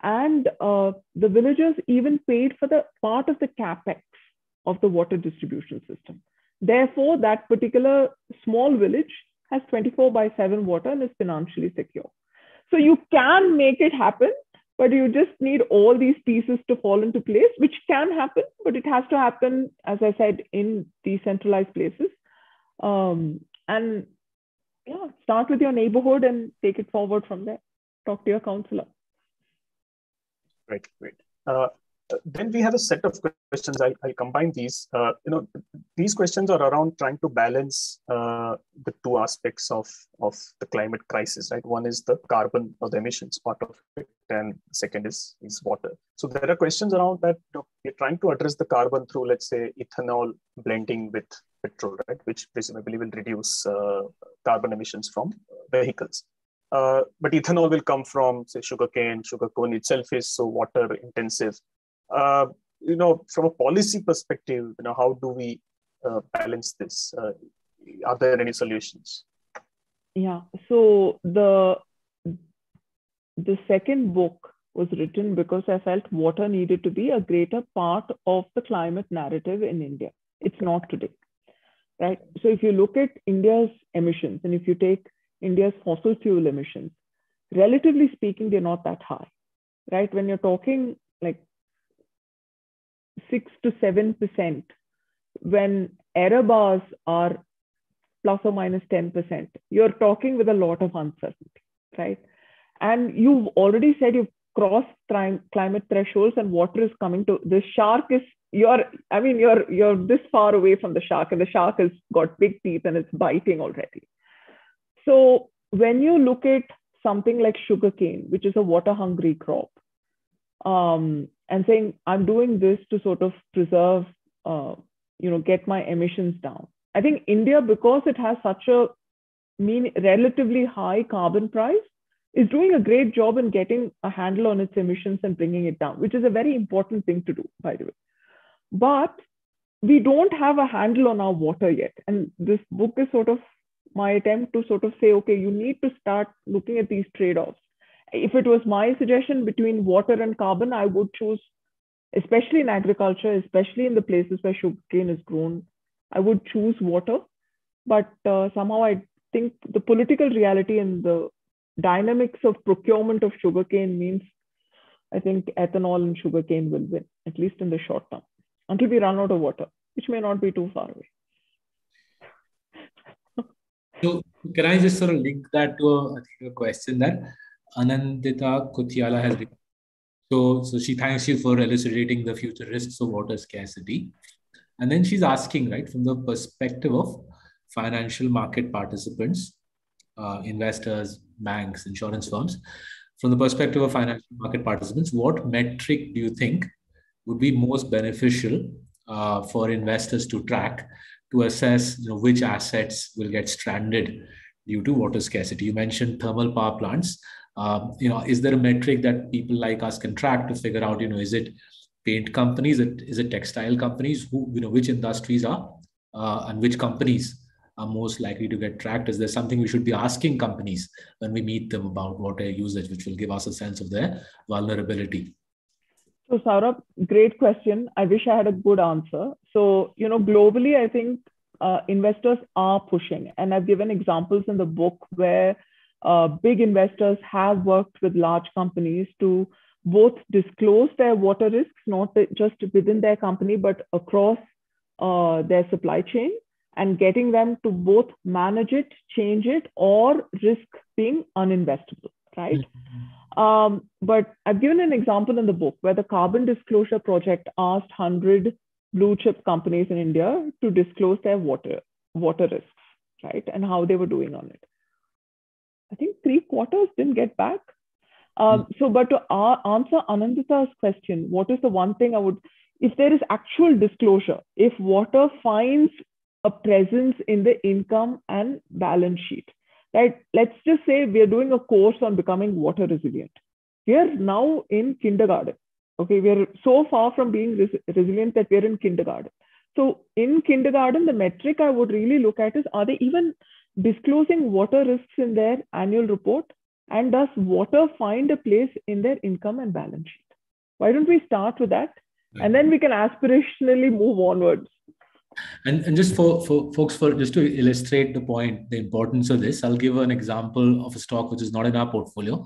and the villagers even paid for the part of the capex of the water distribution system. Therefore, that particular small village has 24/7 water and is financially secure. So you can make it happen, but you just need all these pieces to fall into place, which can happen, but it has to happen, as I said, in decentralized places. And yeah, start with your neighborhood and take it forward from there. Talk to your counselor. Right, great. Then we have a set of questions. I'll combine these. These questions are around trying to balance the two aspects of the climate crisis, right? One is the carbon or the emissions part of it, and second is water. So there are questions around that. We're trying to address the carbon through, let's say, ethanol blending with petrol, right? Which presumably will reduce carbon emissions from vehicles. But ethanol will come from, say, sugarcane. Sugarcane itself is so water intensive. From a policy perspective, how do we balance this? Are there any solutions? Yeah. So the second book was written because I felt water needed to be a greater part of the climate narrative in India. It's not today, right? So if you look at India's emissions, and if you take India's fossil fuel emissions, relatively speaking, they're not that high, right? When you're talking like 6 to 7%, when error bars are plus or minus 10%, you're talking with a lot of uncertainty, right? And you've already said you've crossed climate thresholds, and water is coming to the shark. You're this far away from the shark, and the shark has got big teeth and it's biting already. So when you look at something like sugarcane, which is a water hungry crop, and saying, I'm doing this to sort of preserve, get my emissions down. I think India, because it has such a relatively high carbon price, is doing a great job in getting a handle on its emissions and bringing it down, which is a very important thing to do, by the way. But we don't have a handle on our water yet. And this book is sort of my attempt to sort of say, okay, you need to start looking at these trade-offs. If it was my suggestion between water and carbon, I would choose, especially in agriculture, especially in the places where sugarcane is grown, I would choose water. But somehow I think the political reality and the dynamics of procurement of sugarcane means I think ethanol and sugarcane will win, at least in the short term, until we run out of water, which may not be too far away. So can I just sort of link that to a question that Anandita Kuthiala has written? So she thanks you for illustrating the future risks of water scarcity. And then she's asking, right, from the perspective of financial market participants, investors, banks, insurance firms, from the perspective of financial market participants, what metric do you think would be most beneficial for investors to track to assess which assets will get stranded due to water scarcity? You mentioned thermal power plants. Is there a metric that people like us can track to figure out, is it paint companies? Is it textile companies? Which industries are and which companies are most likely to get tracked? Is there something we should be asking companies when we meet them about water usage, which will give us a sense of their vulnerability? So Saurabh, great question. I wish I had a good answer. So, globally, I think investors are pushing. And I've given examples in the book where big investors have worked with large companies to both disclose their water risks, not just within their company, but across their supply chain, and getting them to both manage it, change it, or risk being uninvestable, right? Mm-hmm. But I've given an example in the book where the Carbon Disclosure Project asked 100 blue chip companies in India to disclose their water risks, right? And how they were doing on it. I think 3/4 didn't get back. So, but to answer Anandita's question, what is the one thing if there is actual disclosure, if water finds a presence in the income and balance sheet, right? Let's just say we are doing a course on becoming water resilient. We are now in kindergarten. Okay, we are so far from being resilient that we are in kindergarten. So in kindergarten, the metric I would really look at is, are they even disclosing water risks in their annual report? And does water find a place in their income and balance sheet? Why don't we start with that? And then we can aspirationally move onwards. And just for folks, for just to illustrate the point, the importance of this, I'll give an example of a stock which is not in our portfolio.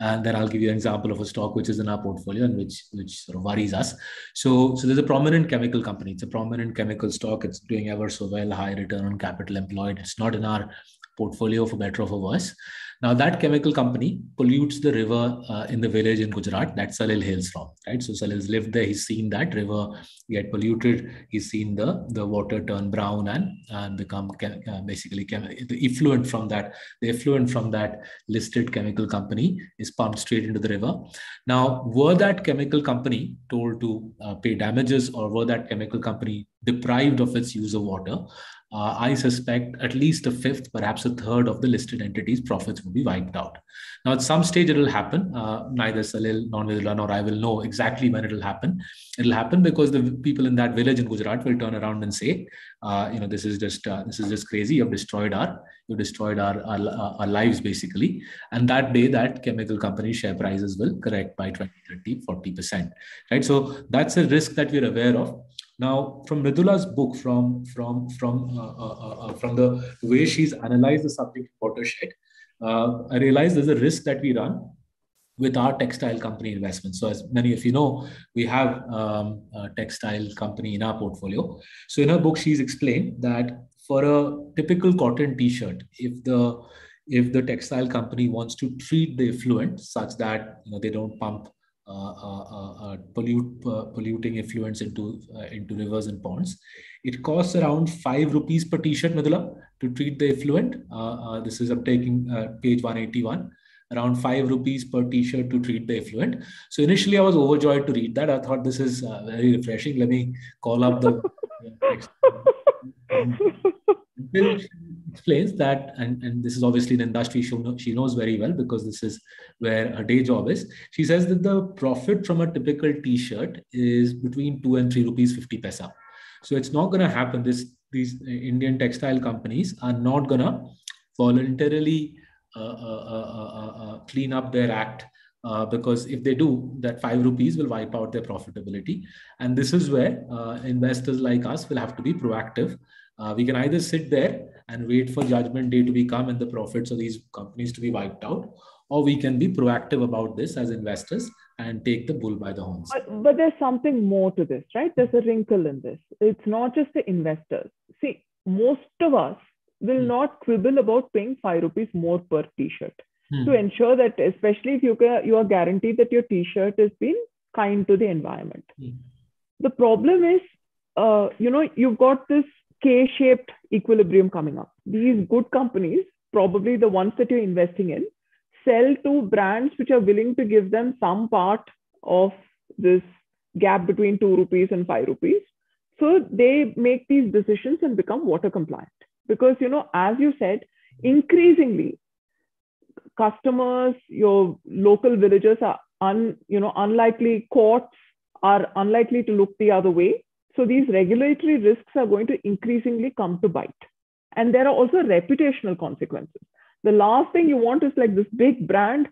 And then I'll give you an example of a stock which is in our portfolio and which sort of worries us. So there's a prominent chemical company. It's a prominent chemical stock. It's doing ever so well, high return on capital employed. It's not in our portfolio, for better or for worse. Now, that chemical company pollutes the river in the village in Gujarat that Salil hails from, right? So Salil's lived there. He's seen that river get polluted. He's seen the water turn brown and become basically the effluent from that. The effluent from that listed chemical company is pumped straight into the river. Now, were that chemical company told to pay damages, or were that chemical company deprived of its use of water? I suspect at least a fifth, perhaps a third of the listed entities' profits would be wiped out. Now, at some stage, it will happen. Neither Salil nor Mridula nor I will know exactly when it will happen. It will happen because the people in that village in Gujarat will turn around and say, this is just crazy. You've destroyed our lives, basically. And that day, that chemical company share prices will correct by 20, 30, 40%. Right. So that's a risk that we're aware of. Now, from Mridula's book, from the way she's analyzed the subject of watershed, I realized there's a risk that we run with our textile company investments. So as many of you know, we have a textile company in our portfolio. So in her book, she's explained that for a typical cotton t-shirt, if the textile company wants to treat the effluent such that they don't pump polluting effluents into rivers and ponds. It costs around 5 rupees per t-shirt, Mridula, to treat the effluent. This is, I'm taking page 181, around 5 rupees per t-shirt to treat the effluent. So initially I was overjoyed to read that. I thought this is very refreshing. Let me call up the text. Bill explains that, and this is obviously an industry she knows very well because this is where her day job is. She says that the profit from a typical t-shirt is between 2 and 3 rupees 50 paisa. So it's not going to happen. These Indian textile companies are not going to voluntarily clean up their act. Because if they do, that 5 rupees will wipe out their profitability. And this is where investors like us will have to be proactive. We can either sit there and wait for judgment day to be come and the profits of these companies to be wiped out, or we can be proactive about this as investors and take the bull by the horns. But there's something more to this, right? There's a wrinkle in this. It's not just the investors. See, most of us will not quibble about paying 5 rupees more per t-shirt to ensure that, especially if you are guaranteed that your t-shirt has been kind to the environment. The problem is, you've got this K-shaped equilibrium coming up. These good companies, probably the ones that you're investing in, sell to brands which are willing to give them some part of this gap between 2 rupees and 5 rupees. So they make these decisions and become water compliant. Because, as you said, increasingly, customers, your local villagers are, unlikely, courts are unlikely to look the other way. So these regulatory risks are going to increasingly come to bite. And there are also reputational consequences. The last thing you want is like this big brand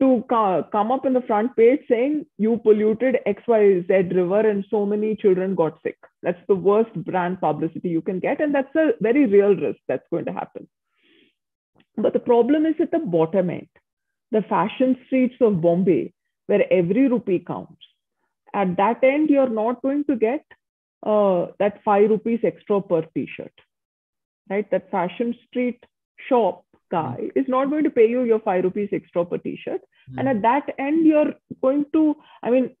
to come up in the front page saying you polluted XYZ river and so many children got sick. That's the worst brand publicity you can get. And that's a very real risk that's going to happen. But the problem is at the bottom end, the fashion streets of Bombay, where every rupee counts. At that end, you're not going to get that 5 rupees extra per t-shirt, right? That fashion street shop guy is not going to pay you your 5 rupees extra per t-shirt. And at that end, you're going to,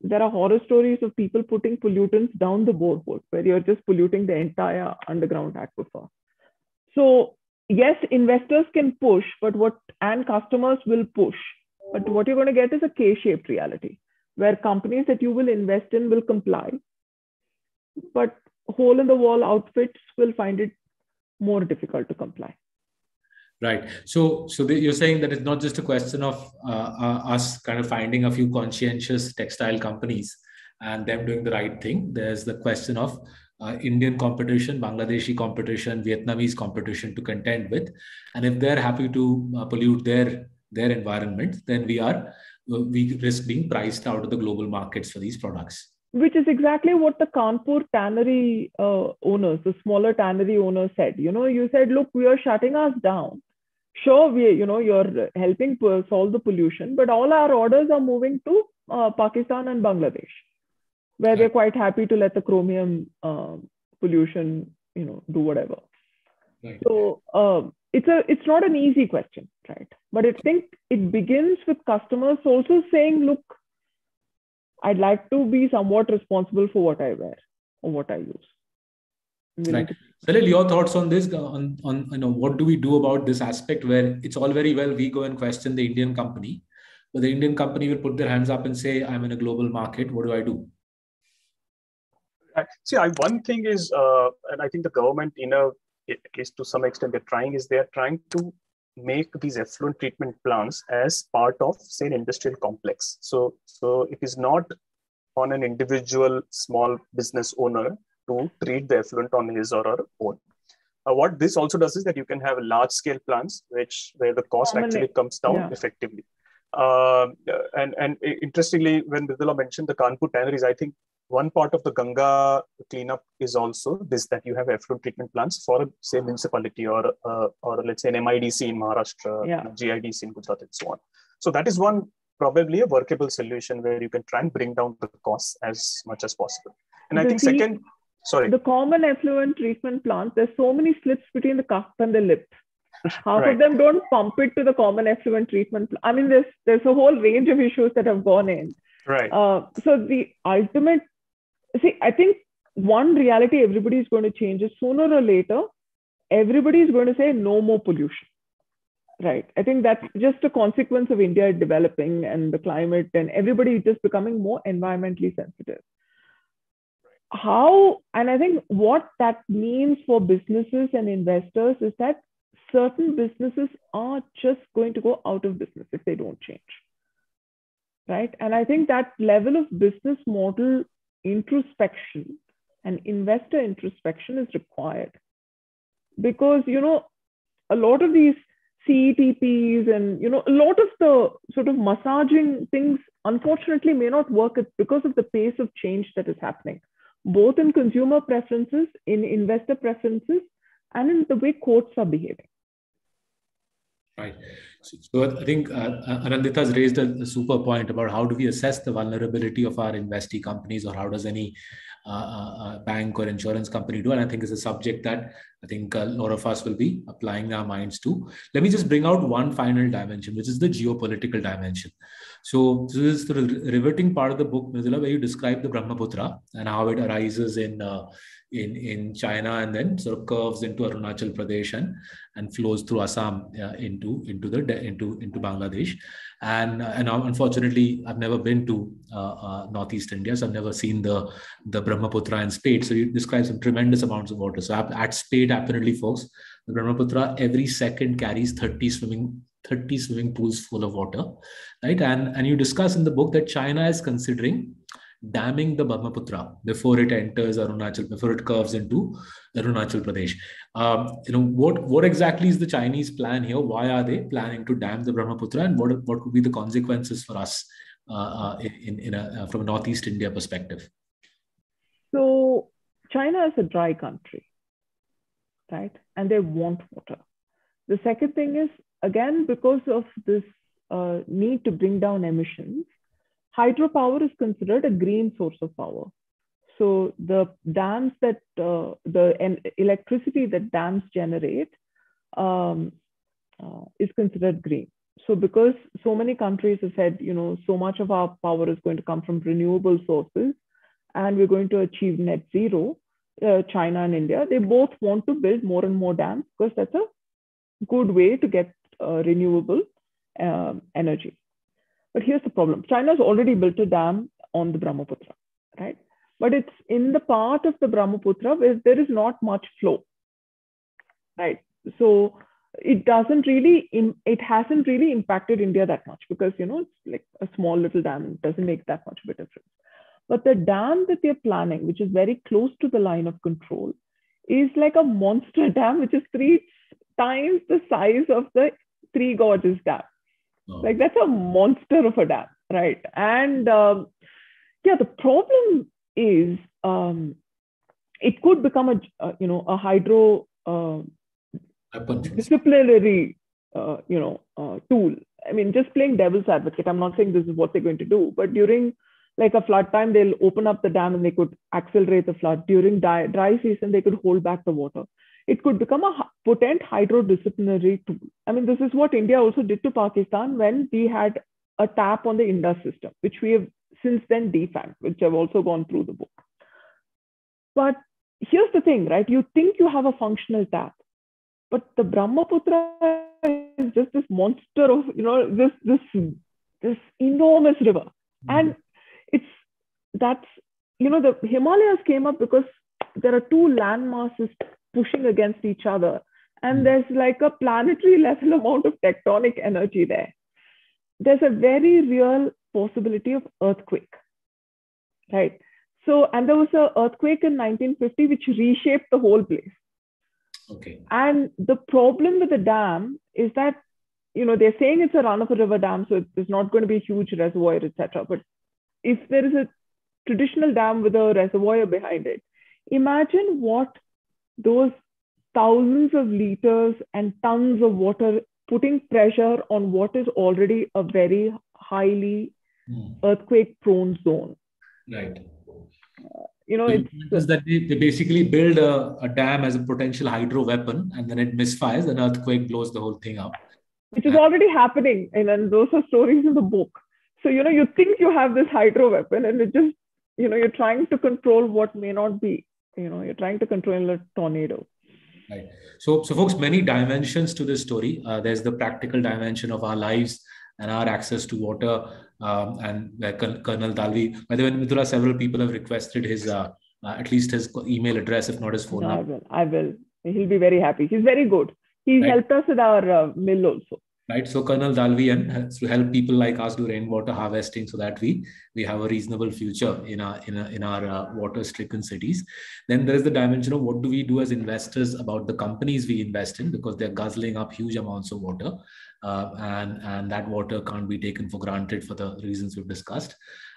there are horror stories of people putting pollutants down the borehole, where you're just polluting the entire underground aquifer. So yes, investors can push, and customers will push, but what you're going to get is a K-shaped reality, where companies that you will invest in will comply, but hole-in-the-wall outfits will find it more difficult to comply. Right. So you're saying that it's not just a question of us kind of finding a few conscientious textile companies and them doing the right thing. There's the question of Indian competition, Bangladeshi competition, Vietnamese competition to contend with. And if they're happy to pollute their environment, then we risk being priced out of the global markets for these products. Which is exactly what the Kanpur tannery owners, the smaller tannery owners said. You know, you said, look, we are shutting us down. Sure, you're helping solve the pollution, but all our orders are moving to Pakistan and Bangladesh, where they're quite happy to let the chromium pollution, do whatever. Right. So it's not an easy question, right? But I think it begins with customers also saying, look, I'd like to be somewhat responsible for what I wear or what I use. Right. Salil, your thoughts on this, on what do we do about this aspect where it's all very well, we go and question the Indian company, but the Indian company will put their hands up and say, I'm in a global market, what do I do? See, one thing is, and I think the government, at least to some extent, they're trying to make these effluent treatment plants as part of, say, an industrial complex. So it is not on an individual small business owner to treat the effluent on his or her own. What this also does is that you can have large-scale plants, where the cost actually comes down effectively. And interestingly, when Mridula mentioned the Kanpur tanneries, I think one part of the Ganga cleanup is also this, that you have effluent treatment plants for, say, municipality or let's say an MIDC in Maharashtra, GIDC in Gujarat, and so on. So that is one probably a workable solution where you can try and bring down the costs as much as possible. And I think second, the common effluent treatment plants, there's so many slips between the cup and the lip. Half of them don't pump it to the common effluent treatment. I mean, there's a whole range of issues that have gone in. Right. So the ultimate, I think one reality everybody is going to change is sooner or later, everybody is going to say no more pollution. Right. I think that's just a consequence of India developing and the climate and everybody just becoming more environmentally sensitive. And I think what that means for businesses and investors is that certain businesses are just going to go out of business if they don't change. Right. And I think that level of business model introspection and investor introspection is required because, a lot of these CETPs and, a lot of the sort of massaging things, unfortunately, may not work because of the pace of change that is happening, both in consumer preferences, in investor preferences, and in the way courts are behaving. Right. So I think Anandita has raised a super point about how do we assess the vulnerability of our investee companies, or how does any bank or insurance company do? And I think it's a subject that I think a lot of us will be applying our minds to. Let me just bring out one final dimension, which is the geopolitical dimension. So this is the riveting part of the book, Mridula, where you describe the Brahmaputra and how it arises in China and then sort of curves into Arunachal Pradesh and flows through Assam into Bangladesh. And unfortunately, I've never been to Northeast India, so I've never seen the Brahmaputra in spate. So you describe some tremendous amounts of water. So at spate, apparently, folks, the Brahmaputra every second carries 30 swimming pools full of water, right? And you discuss in the book that China is considering damming the Brahmaputra before it enters Arunachal, before it curves into Arunachal Pradesh. What exactly is the Chinese plan here? Why are they planning to dam the Brahmaputra, and what could be the consequences for us from a Northeast India perspective? So China is a dry country, right? And they want water. The second thing is, again, because of this need to bring down emissions, hydropower is considered a green source of power. So the dams that electricity that dams generate is considered green. So because so many countries have said, so much of our power is going to come from renewable sources and we're going to achieve net zero, China and India, they both want to build more and more dams because that's a good way to get renewable energy. But here's the problem. China's already built a dam on the Brahmaputra, right? But it's in the part of the Brahmaputra where there is not much flow, right? So it hasn't really impacted India that much because, it's like a small little dam. It doesn't make that much of a difference. But the dam that they're planning, which is very close to the line of control, is like a monster dam, which is 3 times the size of the Three Gorges dam. Oh. Like, that's a monster of a dam, right? And yeah, the problem is it could become a hydro disciplinary tool. I mean, just playing devil's advocate, I'm not saying this is what they're going to do, but during like a flood time, they'll open up the dam and they could accelerate the flood. During dry season, they could hold back the water. It could become a potent hydrodisciplinary tool. I mean, this is what India also did to Pakistan when we had a tap on the Indus system, which we have since then defanged, which I've also gone through the book. But here's the thing, right? You think you have a functional tap, but the Brahmaputra is just this monster of, you know, this enormous river. Mm-hmm. And that's, you know, the Himalayas came up because there are two land masses pushing against each other. And there's like a planetary level amount of tectonic energy there. There's a very real possibility of earthquake, right? So, and there was an earthquake in 1950, which reshaped the whole place. Okay. And the problem with the dam is that, you know, they're saying it's a run-of-the-river dam, so it's not going to be a huge reservoir, etc. But if there is a traditional dam with a reservoir behind it, imagine what those thousands of liters and tons of water putting pressure on what is already a very highly earthquake-prone zone. Right. You know, it's that they basically build a dam as a potential hydro weapon, and then it misfires, an earthquake blows the whole thing up. Which is already happening, and those are stories in the book. So, you know, you think you have this hydro weapon, and it just, you know, you're trying to control what may not be. You know, you're trying to control a tornado. Right. So folks, many dimensions to this story. There's the practical dimension of our lives and our access to water. And Colonel Dalvi, by the way, Mridula, several people have requested his, at least his email address, if not his phone number. I will. He'll be very happy. He's very good. He helped us with our mill also. Right. So Colonel Dalvi has to help people like us do rainwater harvesting so that we have a reasonable future in our water-stricken cities. Then there is the dimension of what do we do as investors about the companies we invest in, because they're guzzling up huge amounts of water, and that water can't be taken for granted for the reasons we've discussed.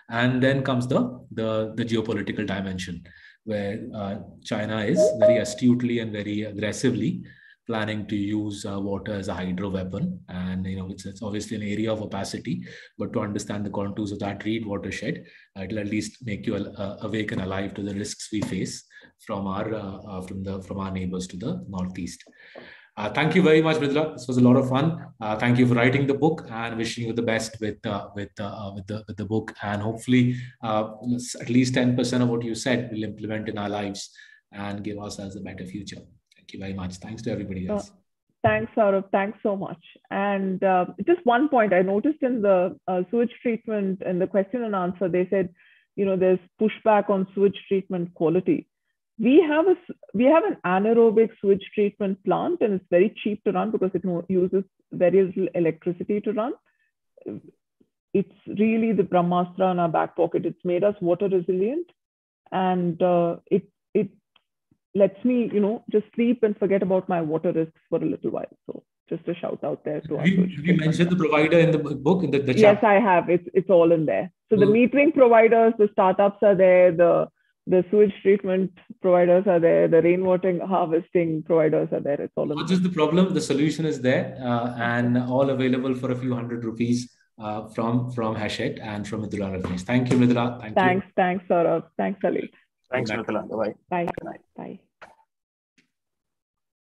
And then comes the geopolitical dimension, where China is very astutely and very aggressively planning to use water as a hydro weapon. And, you know, it's obviously an area of opacity, but to understand the contours of that, read Watershed. It'll at least make you awake and alive to the risks we face from our neighbors to the Northeast. Thank you very much, Mridula. This was a lot of fun. Thank you for writing the book, and wishing you the best with the book. And hopefully at least 10% of what you said will implement in our lives and give ourselves a better future. Thank you very much. Thanks to everybody else. Thanks, Saurabh. Thanks so much. And just one point I noticed in the sewage treatment and the question and answer, they said, you know, there's pushback on sewage treatment quality. We have an anaerobic sewage treatment plant, and it's very cheap to run because it uses very little electricity to run. It's really the Brahmastra in our back pocket. It's made us water resilient, and it lets me, you know, just sleep and forget about my water risks for a little while. So just a shout out there to our. You mentioned the provider in the book, in the chat. Yes, I have. It's all in there. So the metering providers, the startups are there, the sewage treatment providers are there, the rainwater harvesting providers are there. It's all in there. Not just the problem, the solution is there, and all available for a few $100 from Hachette and from Mridula Ramesh. Thank you, Mridula. Thanks, Saurabh. Thanks, Salil. Thanks, Mridula. Bye. Bye. Bye.